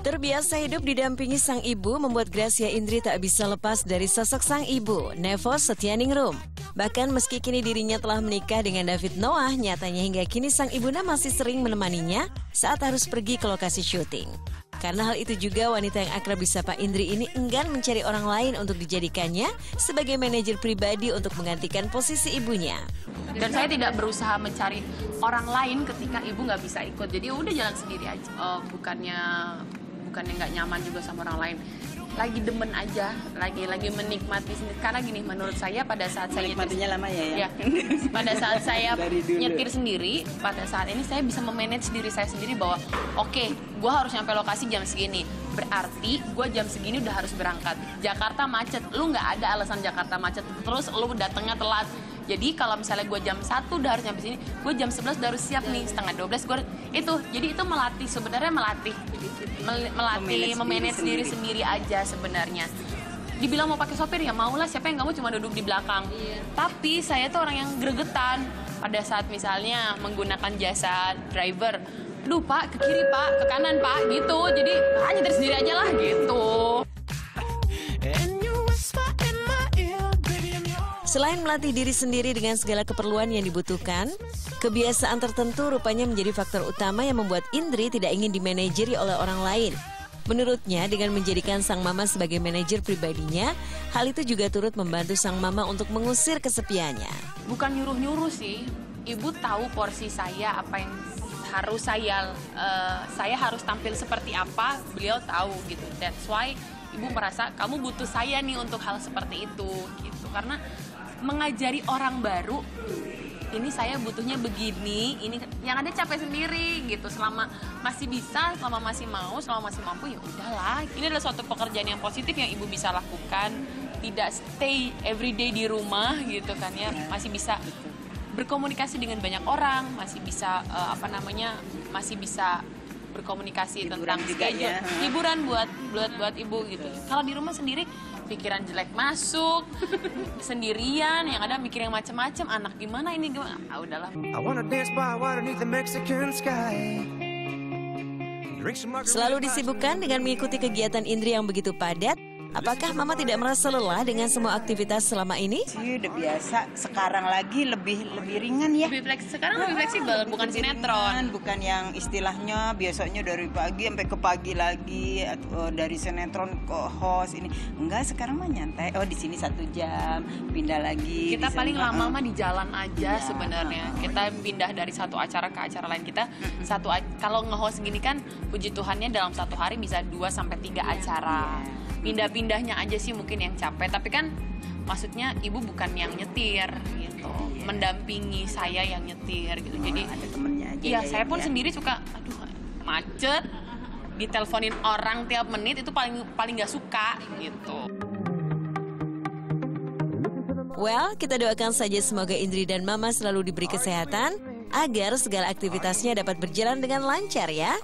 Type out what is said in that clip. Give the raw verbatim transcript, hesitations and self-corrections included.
Terbiasa hidup didampingi sang ibu membuat Gracia Indri tak bisa lepas dari sosok sang ibu, Nevos Setyaningrum. Bahkan meski kini dirinya telah menikah dengan David Noah, nyatanya hingga kini sang ibunda masih sering menemaninya saat harus pergi ke lokasi syuting. Karena hal itu juga, wanita yang akrab disapa Indri ini enggan mencari orang lain untuk dijadikannya sebagai manajer pribadi untuk menggantikan posisi ibunya. Dan saya tidak berusaha mencari orang lain ketika ibu nggak bisa ikut, jadi udah jalan sendiri aja. Uh, bukannya bukannya nggak nyaman juga sama orang lain, lagi demen aja, lagi lagi menikmati sendiri. Karena gini, menurut saya pada saat saya nyetir, lama ya, ya. pada saat saya nyetir sendiri, pada saat ini saya bisa memanage diri saya sendiri bahwa oke, okay, gue harus nyampe lokasi jam segini, berarti gue jam segini udah harus berangkat. Jakarta macet, lu nggak ada alasan Jakarta macet terus lu datangnya telat. Jadi kalau misalnya gue jam satu udah harus nyampe sini, gue jam sebelas udah harus siap nih, setengah dua belas gue itu. Jadi itu melatih, sebenarnya melatih melatih memanage diri sendiri aja sebenarnya. Dibilang mau pakai sopir ya maulah, siapa yang nggak mau cuma duduk di belakang. Iya. Tapi saya tuh orang yang gregetan pada saat misalnya menggunakan jasa driver. Duh pak, ke kiri pak, ke kanan pak, gitu. Jadi ah, nyetir sendiri aja lah gitu. Selain melatih diri sendiri dengan segala keperluan yang dibutuhkan, kebiasaan tertentu rupanya menjadi faktor utama yang membuat Indri tidak ingin dimanajeri oleh orang lain. Menurutnya, dengan menjadikan sang mama sebagai manajer pribadinya, hal itu juga turut membantu sang mama untuk mengusir kesepiannya. Bukan nyuruh-nyuruh sih, ibu tahu porsi saya, apa yang harus saya, uh, saya harus tampil seperti apa, beliau tahu gitu. That's why ibu merasa kamu butuh saya nih untuk hal seperti itu gitu. Karena mengajari orang baru, ini saya butuhnya begini, ini yang ada capek sendiri gitu. Selama masih bisa, selama masih mau, selama masih mampu ya udahlah. Ini adalah suatu pekerjaan yang positif yang ibu bisa lakukan, tidak stay everyday di rumah gitu kan ya. Masih bisa berkomunikasi dengan banyak orang, masih bisa uh, apa namanya, masih bisa berkomunikasi hiburan tentang schedule, hiburan buat buat buat ibu gitu. Kalau di rumah sendiri, pikiran jelek masuk, sendirian, yang ada mikir yang macam-macam, anak gimana ini gimana, ah udahlah. Selalu disibukkan dengan mengikuti kegiatan Indri yang begitu padat, apakah mama tidak merasa lelah dengan semua aktivitas selama ini? Iya, udah biasa. Sekarang lagi lebih lebih ringan ya. Lebih fleks, sekarang lebih fleksibel, bukan sinetron. Bukan yang istilahnya biasanya dari pagi sampai ke pagi lagi, atau dari sinetron ke host ini. Enggak, sekarang mah nyantai. Oh, di sini satu jam, pindah lagi. Kita paling lama mah di jalan aja ya, sebenarnya. Kita pindah dari satu acara ke acara lain kita. Satu kalau nge-host gini kan, puji Tuhannya dalam satu hari bisa dua sampai tiga acara. Ya. Pindah-pindahnya aja sih mungkin yang capek, tapi kan maksudnya ibu bukan yang nyetir gitu, iya. Mendampingi saya yang nyetir gitu. Oh, jadi ada temennya aja. Iya, ya, saya pun ya. Sendiri suka, aduh macet, diteleponin orang tiap menit itu paling paling nggak suka gitu. Well, kita doakan saja semoga Indri dan Mama selalu diberi kesehatan agar segala aktivitasnya dapat berjalan dengan lancar ya.